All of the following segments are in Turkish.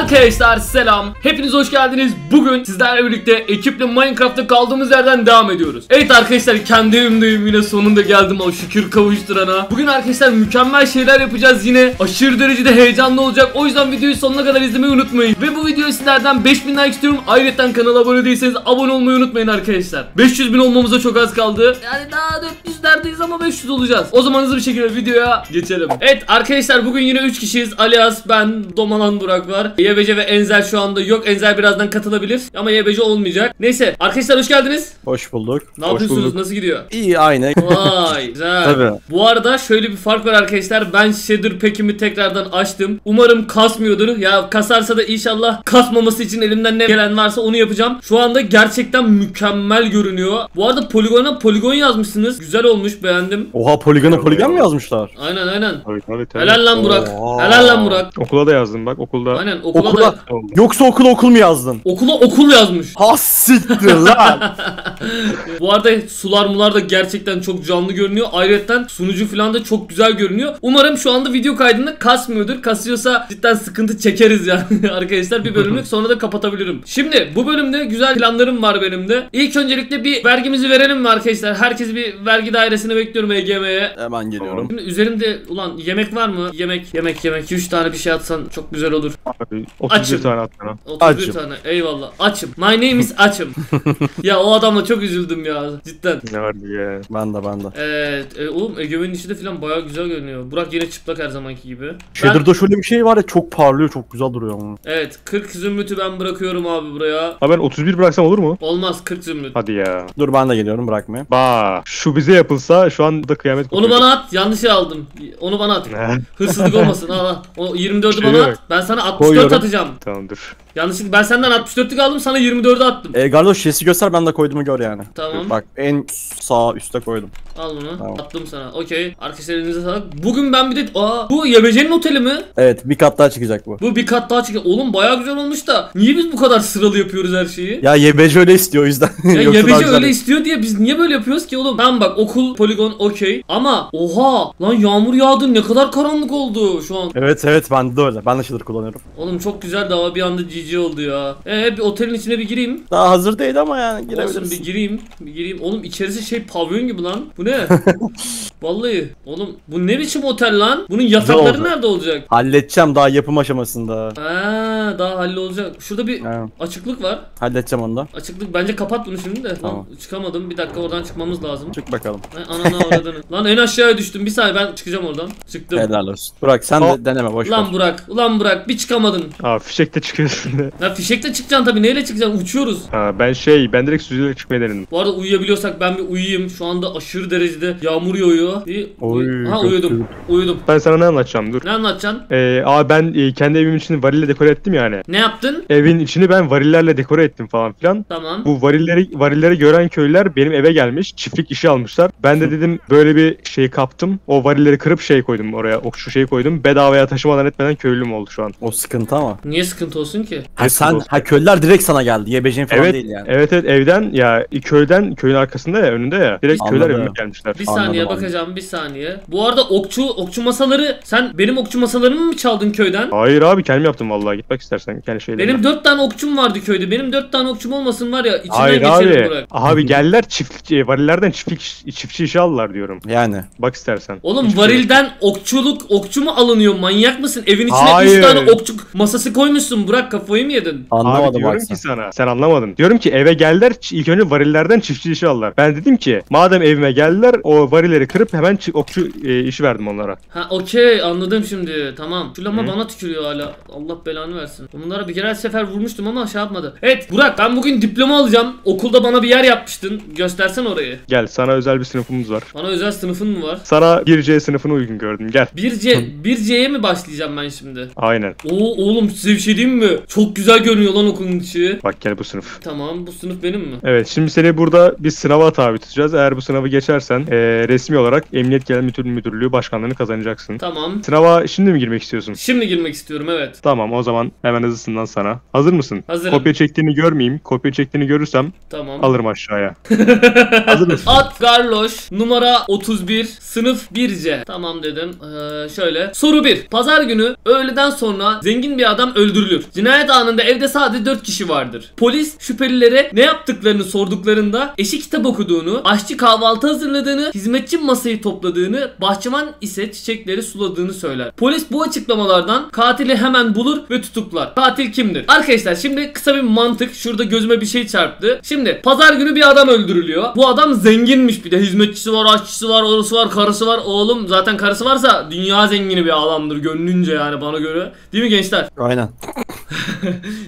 Arkadaşlar selam. Hepiniz hoş geldiniz. Bugün sizlerle birlikte ekiple Minecraft'ta kaldığımız yerden devam ediyoruz. Evet arkadaşlar, kendi evimdeyim yine, sonunda geldim o şükür kavuşturana. Bugün arkadaşlar mükemmel şeyler yapacağız yine. Aşırı derecede heyecanlı olacak. O yüzden videoyu sonuna kadar izlemeyi unutmayın. Ve bu videoyu sizlerden 5000 like istiyorum. Ayrıca kanala abone değilseniz abone olmayı unutmayın arkadaşlar. 500.000 olmamıza çok az kaldı. Yani daha 400'lerdeyiz ama 500 olacağız. O zaman hızlı bir şekilde videoya geçelim. Evet arkadaşlar, bugün yine 3 kişiyiz. Alias, ben, Domalan Burak var. YBC ve Enzer şu anda yok. Enzer birazdan katılabilir ama YBC olmayacak. Neyse arkadaşlar, hoş geldiniz. Hoş bulduk. Ne yapıyorsunuz? Nasıl gidiyor? İyi, aynı. Vay güzel. Tabii. Bu arada şöyle bir fark var arkadaşlar. Ben shader pack'imi tekrardan açtım. Umarım kasmıyordur. Ya kasarsa da inşallah kasmaması için elimden ne gelen varsa onu yapacağım. Şu anda gerçekten mükemmel görünüyor. Bu arada poligona poligon yazmışsınız. Güzel olmuş, beğendim. Oha, poligona poligon mu yazmışlar? Aynen aynen. Tabii. Helal lan Burak. Oha. Helal lan Burak. Okula da yazdım bak, okulda. Aynen. Okula yoksa okul mu yazdın? Okula okul yazmış. Ha siktir lan. Bu arada sular mular da gerçekten çok canlı görünüyor. Ayrıca sunucu falan da çok güzel görünüyor. Umarım şu anda video kaydında kasmıyordur. Kasıyorsa cidden sıkıntı çekeriz yani. Arkadaşlar bir bölümlük, sonra da kapatabilirim. Şimdi bu bölümde güzel planlarım var benim de. İlk öncelikle bir vergimizi verelim mi arkadaşlar? Herkes bir vergi dairesine bekliyorum, EGM'ye. Hemen geliyorum. Şimdi üzerimde ulan yemek var mı? Yemek. 3 tane bir şey atsan çok güzel olur. 31 tane atana. 31 tane. Eyvallah. Açım. My name is Açım. Ya o adamla çok üzüldüm ya. Cidden. Ne var ya? Ben de. Evet. Oğlum Egemen'in işi de falan bayağı güzel görünüyor. Burak yine çıplak her zamanki gibi. Shader'da şöyle bir şey var ya, çok parlıyor, çok güzel duruyor ama. Evet. 40 zümrütü ben bırakıyorum abi buraya. Ha, ben 31 bıraksam olur mu? Olmaz, 40 zümrüt. Hadi ya. Dur ben de geliyorum, bırakmaya. Bak. Şu bize yapılsa şu anda kıyamet kopuyor. Onu bana at. Yanlış aldım. Onu bana at. Hırsızlık olmasın. Al. O 24'ü bana at. Ben sana 64 atacağım. Tamamdır. Yanlışlıkla ben senden 64'lük aldım, sana 24'ü attım. Garloş şişesi göster, ben de koyduğumu gör yani. Tamam. Bak en sağ üstte koydum. Al bunu. Tamam. Attım sana. Okey. Arkadaşlar elinize sağlık. Bugün ben bir de... Aa, bu YBC'nin oteli mi? Evet, bir kat daha çıkacak bu. Bu bir kat daha çıkacak. Oğlum bayağı güzel olmuş da. Niye biz bu kadar sıralı yapıyoruz her şeyi? Ya YBC öyle istiyor o yüzden. Ya YBC öyle istiyor diye biz niye böyle yapıyoruz ki oğlum? Tamam bak, okul, poligon okey. Ama oha lan, yağmur yağdı, ne kadar karanlık oldu şu an. Evet, ben de öyle. Ben de shader kullanıyorum. Oğlum çok güzel de ama bir anda GG oldu ya. Bir otelin içine bir gireyim. Daha hazır değil ama yani girebilirsin. Olsun, bir gireyim. Oğlum içerisi şey, pavyon gibi lan. Bu ne? Vallahi oğlum bu ne biçim otel lan? Bunun yatakları nerede olacak? Halledeceğim, daha yapım aşamasında. Ha, daha hallolacak. Şurada bir açıklık var. Halledeceğim onu da. Açıklık bence, kapat bunu şimdi de. Tamam. Lan, çıkamadım. Bir dakika, oradan çıkmamız lazım. Çık bakalım. Ananı avradını. Lan en aşağıya düştüm. Bir saniye, ben çıkacağım oradan. Çıktım. Helal olsun. Burak sen de deneme boş. Lan Burak. Ulan Burak bir çıkamadın. Aa, fişekte çıkıyorsun de. Ya fişekte çıkacaksın tabii. Neyle çıkacaksın? Uçuyoruz. Ha, ben direkt süzülerek çıkmaya denedim. Bu arada uyuyabiliyorsak ben bir uyuyayım. Şu anda aşırı derecede yağmur yağıyor. Uyudum. Ben sana ne anlatacağım? Dur. Ne anlatacaksın? Ben kendi evim için varille dekore ettim yani. Ne yaptın? Evin içini ben varillerle dekore ettim falan filan. Tamam. Bu varilleri gören köylüler benim eve gelmiş. Çiftlik işi almışlar. Ben de dedim böyle bir şey kaptım. O varilleri kırıp şey koydum oraya. Şu şeyi koydum. Bedavaya taşımadan etmeden köylüm oldu şu an. O sıkıntı ama. Niye sıkıntı olsun ki? Ha köylüler direkt sana geldi. YBC'nin falan değil yani. Evet, evden ya, köyün arkasında ya, önünde ya. Direkt köyler evime gelmişler. Bir saniye bakacağım, bir saniye. Bu arada okçu masaları, sen benim okçu masalarımı mı çaldın köyden? Hayır abi, kendim yaptım vallahi, gitmek istersen kendi şeylerine. Benim 4 tane okçum vardı köyde. Benim 4 tane okçum olmasın var ya, içinden geçelim Burak. Abi geldiler varillerden çiftçi işi aldılar diyorum. Yani. Bak istersen. Oğlum hiç varilden okçu mu alınıyor? Manyak mısın? Evin içine 3 tane okçu masası koymuşsun Burak, kafayı mı yedin? Anlamadım abi, diyorum ki sana. Sen anlamadın. Diyorum ki eve geldiler, ilk önce varillerden çiftçi işi aldılar. Ben dedim ki madem evime geldiler, o varilleri kırıp hemen okçu işi verdim onlara. Ha okey, anladım şimdi, tamam. Şu lama bana tükürüyor hala. Allah belanı versin. Bunlara bir genel sefer vurmuştum ama şey yapmadı. Evet Burak, ben bugün diploma alacağım. Okulda bana bir yer yapmıştın. Göstersen orayı. Gel, sana özel bir sınıfımız var. Bana özel sınıfın mı var? Sana 1C sınıfını uygun gördüm, gel. 1C'ye mi başlayacağım ben şimdi? Aynen. Oo oğlum, size bir şey diyeyim mi? Çok güzel görünüyor lan okulun içi. Bak gel, bu sınıf. Tamam, bu sınıf benim mi? Evet, şimdi seni burada bir sınava tabi tutacağız. Eğer bu sınavı geçersen geçersen resmi olarak Emniyet Genel Müdürlüğü başkanlığını kazanacaksın. Tamam. Sınava şimdi mi girmek istiyorsun? Şimdi girmek istiyorum, evet. Tamam, o zaman hemen hızlısından sana. Hazır mısın? Hazırım. Kopya çektiğini görmeyeyim. Kopya çektiğini görürsem tamam, alırım aşağıya. Hazır mısın? At Garloş, numara 31, sınıf 1C. Tamam dedim. Şöyle. Soru 1. Pazar günü öğleden sonra zengin bir adam öldürülür. Cinayet anında evde sadece 4 kişi vardır. Polis şüphelilere ne yaptıklarını sorduklarında eşi kitap okuduğunu, aşçı kahvaltı hazırladığını, hizmetçi masayı topladığını, bahçıvan ise çiçekleri suladığını söyler. Polis bu açıklamalardan katili hemen bulur ve tutuklar. Katil kimdir? Arkadaşlar şimdi kısa bir mantık. Şurada gözüme bir şey çarptı. Şimdi pazar günü bir adam öldürülüyor. Bu adam zenginmiş bir de. Hizmetçisi var, aşçısı var, orası var, karısı var. Oğlum zaten karısı varsa dünya zengini bir adamdır gönlünce, yani bana göre. Değil mi gençler? Aynen.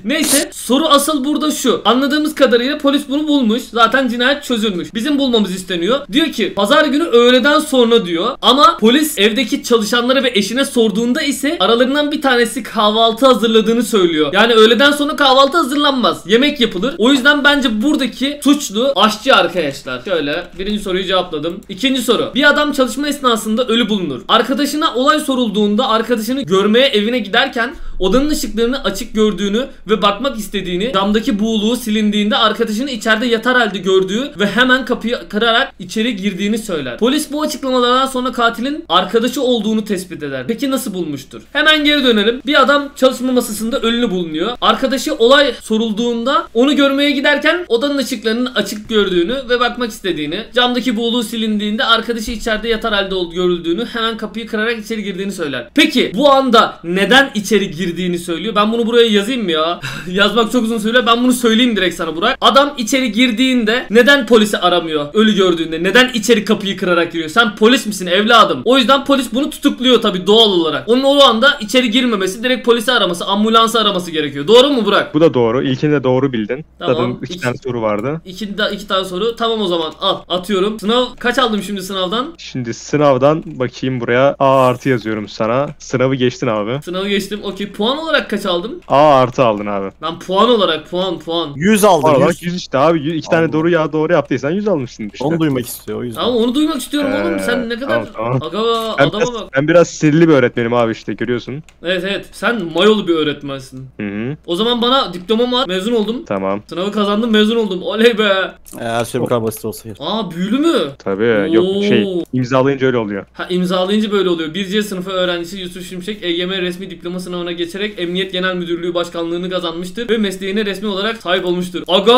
Neyse, soru asıl burada şu. Anladığımız kadarıyla polis bunu bulmuş. Zaten cinayet çözülmüş. Bizim bulmamız isteniyor. Diyor ki pazar günü öğleden sonra diyor. Ama polis evdeki çalışanlara ve eşine sorduğunda ise aralarından bir tanesi kahvaltı hazırladığını söylüyor. Yani öğleden sonra kahvaltı hazırlanmaz. Yemek yapılır. O yüzden bence buradaki suçlu aşçı arkadaşlar. Şöyle birinci soruyu cevapladım. İkinci soru. Bir adam çalışma esnasında ölü bulunur. Arkadaşına olay sorulduğunda arkadaşını görmeye evine giderken odanın ışıklarını açık gördüğünü ve bakmak istediğini, camdaki buğuluğu silindiğinde arkadaşını içeride yatar halde gördüğü ve hemen kapıyı kırarak içeri girdiğini söyler. Polis bu açıklamalardan sonra katilin arkadaşı olduğunu tespit eder. Peki nasıl bulmuştur? Hemen geri dönelim. Bir adam çalışma masasında ölü bulunuyor. Arkadaşı olay sorulduğunda onu görmeye giderken odanın ışıklarının açık gördüğünü ve bakmak istediğini, camdaki buğuluğu silindiğinde arkadaşı içeride yatar halde görüldüğünü, hemen kapıyı kırarak içeri girdiğini söyler. Peki bu anda neden içeri girdiğini söylüyor? Ben bunu buraya yazayım mı ya? Yazmak çok uzun söyle. Ben bunu söyleyeyim direkt sana Burak. Adam içeri girdiğinde neden polisi aramıyor? Ölü gördüğünde neden içeri kapıyı kırarak giriyor? Sen polis misin evladım? O yüzden polis bunu tutukluyor tabii doğal olarak. Onun o anda içeri girmemesi, direkt polisi araması, ambulansı araması gerekiyor. Doğru mu Burak? Bu da doğru. İlkini de doğru bildin. Tamam. Zaten iki tane soru vardı. İki tane soru. Tamam o zaman al. Atıyorum. Sınav kaç aldım şimdi sınavdan? Şimdi sınavdan bakayım buraya. A artı yazıyorum sana. Sınavı geçtin abi. Sınavı geçtim. Okey. Puan olarak kaç aldım? A artı aldın abi. Ben puan olarak puan. 100 aldım. 100 işte abi. 2 tane doğru yaptıysan 100 almışsın işte. Onu duymak istiyor o yüzden. Ama onu duymak istiyorum oğlum. Sen ne kadar tamam. Aga, ben adama bak. Ben biraz sirli bir öğretmenim abi işte, görüyorsun. Evet. Sen mayolu bir öğretmensin. Hı-hı. O zaman bana diplomam var. Mezun oldum. Tamam. Sınavı kazandım, mezun oldum. Oley be. Her şey bu kadar basit olsaydı. Aa, büyülü mü? Tabii. Oo. Yok şey, imzalayınca öyle oluyor. Ha, imzalayınca böyle oluyor. 1C sınıfı öğrencisi Yusuf Şimşek EGM resmi diploma sınavına geçerek Emniyet Genel Müdürlüğü başkanlığını kazanmıştır ve mesleğine resmi olarak sahip olmuştur. Aga!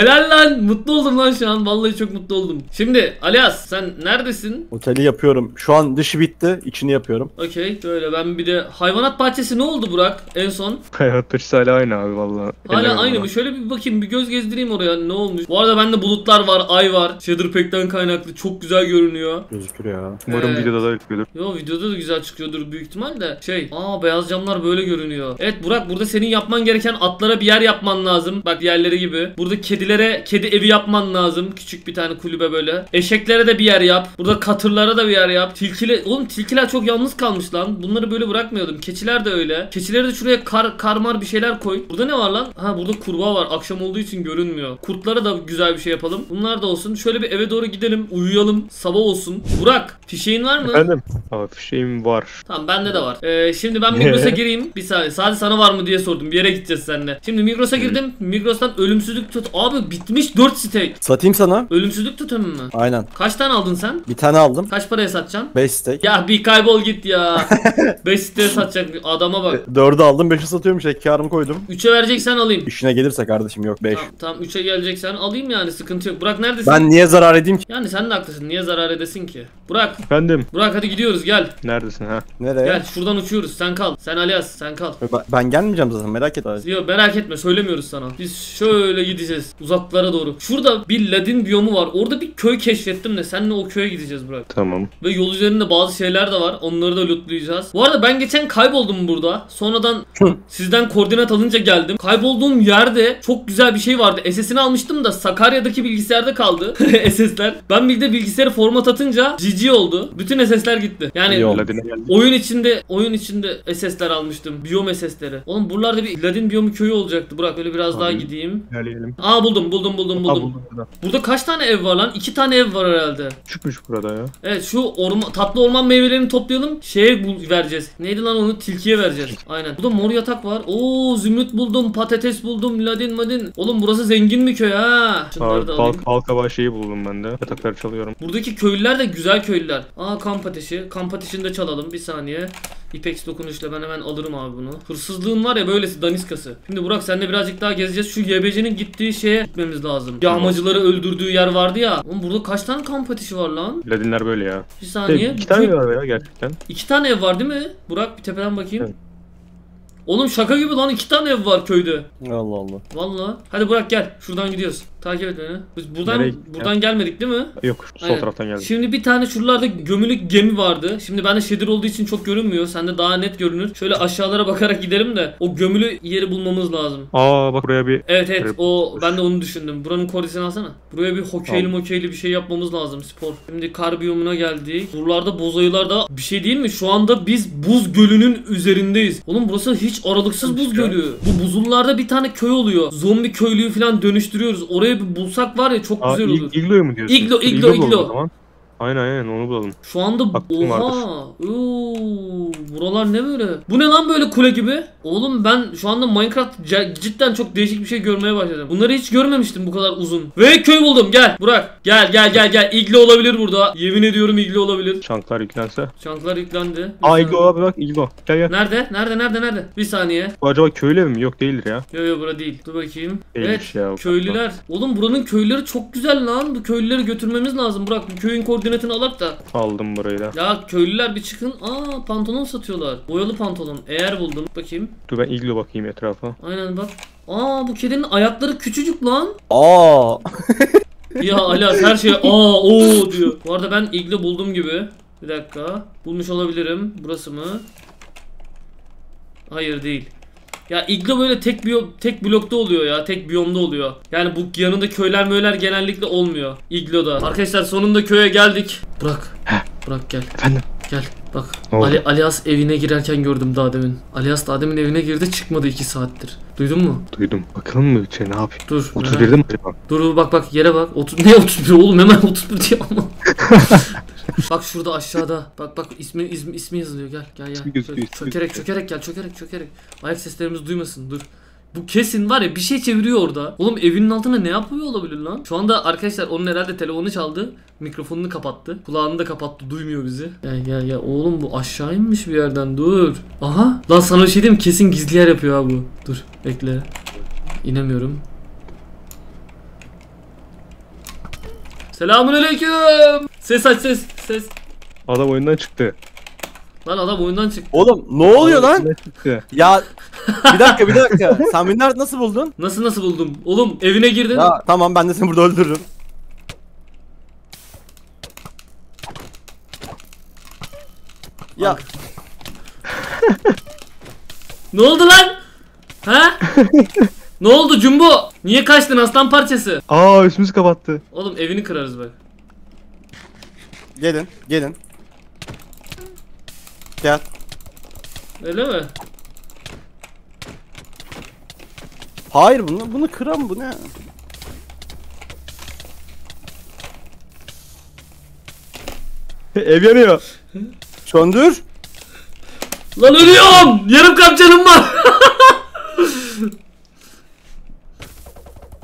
Helal lan! Mutlu oldum lan şu an. Vallahi çok mutlu oldum. Şimdi Alias sen neredesin? Oteli yapıyorum. Şu an dışı bitti. İçini yapıyorum. Okey. Böyle ben bir de hayvanat bahçesi ne oldu Burak en son? Hayvanat bahçesi hala aynı abi vallahi. Hala aynı mı? Şöyle bir bakayım. Bir göz gezdireyim oraya. Ne olmuş? Bu arada bende bulutlar var. Ay var. Çadırpek'ten kaynaklı. Çok güzel görünüyor. Gözükür ya. Umarım videoda da öyküyordur. Yo videoda da güzel çıkıyordur büyük ihtimal de. Beyaz camlar böyle görünüyor. Evet Burak, burada senin yapman gereken atlara bir yer yapman lazım. Bak yerleri gibi. Burada kedilere kedi evi yapman lazım. Küçük bir tane kulübe böyle. Eşeklere de bir yer yap. Burada katırlara da bir yer yap. Oğlum tilkiler çok yalnız kalmış lan. Bunları böyle bırakmıyordum. Keçiler de öyle. Keçilere de şuraya karmar bir şeyler koy. Burada ne var lan? Ha burada kurbağa var. Akşam olduğu için görünmüyor. Kurtlara da güzel bir şey yapalım. Bunlar da olsun. Şöyle bir eve doğru gidelim. Uyuyalım. Sabah olsun. Burak fişeğin var mı? Efendim? Abi fişeğim var. Tamam bende de var. Şimdi ben Migros'a gireyim. Bir saniye. Sadece sana var mı diye sordum. Bir yere gideceğiz seninle. Şimdi Migros'a girdim. Migros'tan ölümsüzlük tut. Abi bitmiş 4 steak. Satayım sana. Ölümsüzlük tutum mu? Aynen. Kaç tane aldın sen? Bir tane aldım. Kaç paraya satacaksın? 5 steak. Ya bir kaybol git ya. 5 steak satacak adama bak. 4'ü aldım, 5'e satıyorum. Şey karımı koydum. 3'e vereceksen alayım. İşine gelirse kardeşim yok 5. Tamam 3'e geleceksen alayım yani, sıkıntı yok. Burak neredesin? Ben niye zarar edeyim ki? Yani sen de haklısın. Niye zarar edesin ki? Burak. Efendim. Burak hadi gidiyoruz gel. Neredesin ha? Nereye? Gel şuradan uçuyoruz. Sen kal. Sen Alias sen kal. Ben gelmeyeceğim zaten, merak etme. Yok merak etme, söylemiyoruz sana. Biz şöyle gideceğiz uzaklara doğru. Şurada bir ladin biyomu var. Orada bir köy keşfettim de seninle o köye gideceğiz Burak. Tamam. Ve yol üzerinde bazı şeyler de var. Onları da lootlayacağız. Bu arada ben geçen kayboldum burada. Sonradan sizden koordinat alınca geldim. Kaybolduğum yerde çok güzel bir şey vardı. SS'ini almıştım da Sakarya'daki bilgisayarda kaldı. SS'ler. Ben bir de bilgisayarı format atınca GG oldu. Bütün SS'ler gitti. Yani oyun içinde SS'ler almıştım. Biyom SS'leri. herhalde. Oğlum buralarda bir Ladin biyomu köyü olacaktı. Burak böyle biraz daha gideyim. Gelelim. Aa buldum. Burada kaç tane ev var lan? 2 tane ev var herhalde. Çıkmış burada ya. Evet şu tatlı orman meyvelerini toplayalım. Şeye vereceğiz. Neydi lan onu? Tilkiye vereceğiz. Aynen. Burada mor yatak var. Oo zümrüt buldum. Patates buldum. Ladin madin. Oğlum burası zengin bir köy ha. Şunları da alayım. Halkabağ şeyi buldum ben de. Yatakları çalıyorum. Buradaki köylüler de güzel köylüler. Aa kamp ateşi. Kamp ateşini de çalalım. Bir saniye. İpeks dokunuşla ben hemen alırım abi bunu. Hırsızlığın var ya böylesi daniskası. Şimdi Burak seninle birazcık daha gezeceğiz. Şu YBC'nin gittiği şeye gitmemiz lazım. Yağmacıları öldürdüğü yer vardı ya. Oğlum burada kaç tane kamp ateşi var lan? Ladinler böyle ya. Bir saniye. İki tane ev var ya gerçekten. 2 tane ev var değil mi? Burak bir tepeden bakayım. Evet. Oğlum şaka gibi lan 2 tane ev var köyde. Allah Allah. Vallahi. Hadi Burak gel. Şuradan gidiyoruz. Takip et beni. Biz buradan gelmedik değil mi? Yok. Sol taraftan geldik. Şimdi bir tane şuralarda gömülük gemi vardı. Şimdi bende shader olduğu için çok görünmüyor. Sende daha net görünür. Şöyle aşağılara bakarak gidelim de o gömülü yeri bulmamız lazım. Aa bak buraya bir... Evet evet o ben de onu düşündüm. Buranın koordinatını alsana. Buraya bir hokeyli bir şey yapmamız lazım spor. Şimdi kar biyomuna geldik. Buralarda buz ayılar da bir şey değil mi? Şu anda biz buz gölünün üzerindeyiz. Oğlum burası hiç aralıksız buz gölü. Bu buzullarda bir tane köy oluyor. Zombi köylüyü falan dönüştürüyoruz. Oraya bir bulsak var ya çok güzel olur. İglo'yu mu diyorsun? İglo. Aynen onu bulalım. Şu anda buralar ne böyle? Bu ne lan böyle kule gibi? Oğlum ben şu anda Minecraft cidden çok değişik bir şey görmeye başladım. Bunları hiç görmemiştim bu kadar uzun. Ve köy buldum. Gel Burak. Gel. İglo olabilir burada. Yemin ediyorum iglo olabilir. Çanklar yüklense. Çanklar yüklendi. Aa iglo abi bak iglo. Gel. Nerede? Bir saniye. Bu acaba köylü evi mi? Yok değildir ya. Yok bura değil. Dur bakayım. Değilmiş evet. Ya, köylüler. Bak. Oğlum buranın köylüleri çok güzel lan. Bu köylüleri götürmemiz lazım. Burak bu köyün koordinatını alak da. Aldım burayı da. Ya köylüler bir çıkın. Aa pantolon satıyorlar. Boyalı pantolon. Eğer buldum. Bakayım. Dur ben iglo bakayım etrafa. Aynen bak. Aa bu kedinin ayakları küçücük lan. Aa. Ya Ala her şey aa o diyor. Bu arada ben iglo buldum gibi. Bir dakika. Bulmuş olabilirim. Burası mı? Hayır değil. Ya iglo böyle tek blokta oluyor ya. Tek biyomda oluyor. Yani bu yanında köyler genellikle olmuyor. Iglo'da. Arkadaşlar sonunda köye geldik. Burak. Heh. Burak gel. Efendim? Gel. Bak. Alias evine girerken gördüm daha demin. Alias daha demin evine girdi çıkmadı 2 saattir. Duydun mu? Duydum. Bakalım mı şey ne yapayım? Dur. 31'de mi acaba? Dur bak yere bak. Ne 31 oğlum hemen 31 diye ama. Bak şurada aşağıda. Bak ismi yazılıyor. Gel. Çökerek gel. Çökerek. Ayak seslerimiz duymasın. Dur. Bu kesin var ya bir şey çeviriyor orada. Oğlum evinin altına ne yapıyor olabilir lan? Şu anda arkadaşlar onun herhalde telefonu çaldı. Mikrofonunu kapattı. Kulağını da kapattı. Duymuyor bizi. Gel. Oğlum bu aşağı inmiş bir yerden. Dur. Aha. Lan sana bir şey diyeyim. Kesin gizli yer yapıyor ha bu. Dur. Bekle. İnemiyorum. Selamünaleyküm. Ses. Adam oyundan çıktı. Lan adam oyundan çıktı. Oğlum ne oluyor lan? Ya bir dakika. Sen beni nasıl buldun? Nasıl buldum? Oğlum evine girdin. Ya, tamam ben de seni burada öldürürüm. Ya. Ne oldu lan? Ha? Ne oldu Jumbo? Niye kaçtın aslan parçası? Aa üstümüzü kapattı. Oğlum evini kırarız bak. Gelin. Gel. Öyle mi? Hayır bunu kıram bu ne? Ev yanıyor. Söndür. Lan ölüyorum. Yarım kalp canım var.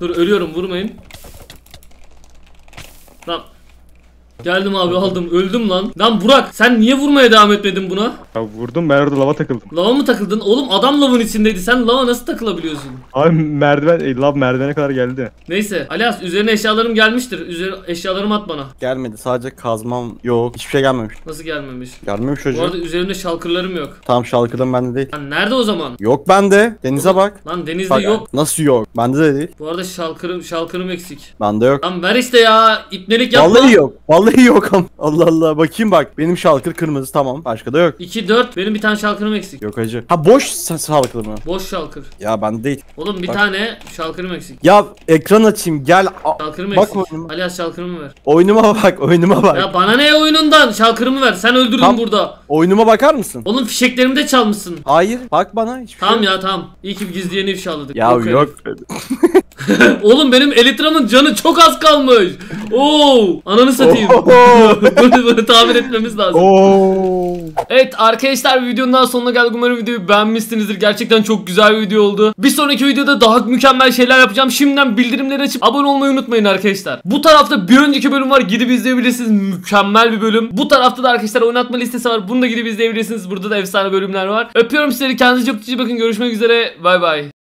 Dur ölüyorum vurmayın. Tamam. Geldim abi aldım öldüm lan. Lan Burak sen niye vurmaya devam etmedin buna? Ya vurdum ben orada lava takıldım. Lava mı takıldın? Oğlum adam lavın içindeydi. Sen lava nasıl takılabiliyorsun? Abi lav merdivene kadar geldi. Neyse Alias üzerine eşyalarım gelmiştir. Eşyalarımı at bana. Gelmedi sadece kazmam yok. Hiçbir şey gelmemiş. Nasıl gelmemiş? Gelmemiş hocam. Bu arada üzerinde şalkırlarım yok. Tamam şalkırdan bende değil. Lan nerede o zaman? Yok bende. Denize bak. Lan denizde bak, yok. Nasıl yok? Bende de değil. Bu arada şalkırım eksik. Bende yok. Lan ver işte ya. İpnelik yapma. Vallahi yok. Vallahi Vallahi yok ama. Allah Allah, bakayım bak. Benim şalkır kırmızı, tamam. Başka da yok. 2 4 benim bir tane şalkırım eksik. Yok hacı. Ha boş şalkır mı? Boş şalkır. Ya ben değil. Oğlum bir bak, tane şalkırım eksik. Ya ekran açayım gel. Şalkırım bak eksik. Oyunuma. Alias şalkırımı ver. Oyunuma bak, oyunuma bak. Ya bana ne oyunundan? Şalkırımı ver. Sen öldürdün tam burada. Oyunuma bakar mısın? Oğlum fişeklerimi de çalmışsın. Hayır, bak bana hiçbir tamam şey. Ya tamam. İyi ki gizleyeni ifşaladık. Ya yok. Yok. Oğlum benim Elytra'nın canı çok az kalmış. Oo, ananı satayım. Bunu tamir etmemiz lazım. Evet arkadaşlar, videonun daha sonuna geldik. Umarım videoyu beğenmişsinizdir. Gerçekten çok güzel bir video oldu. Bir sonraki videoda daha mükemmel şeyler yapacağım. Şimdiden bildirimleri açıp abone olmayı unutmayın arkadaşlar. Bu tarafta bir önceki bölüm var. Gidip izleyebilirsiniz. Mükemmel bir bölüm. Bu tarafta da arkadaşlar oynatma listesi var. Bunu da gidip izleyebilirsiniz. Burada da efsane bölümler var. Öpüyorum sizleri. Kendinize çok iyi bakın. Görüşmek üzere. Bay bay.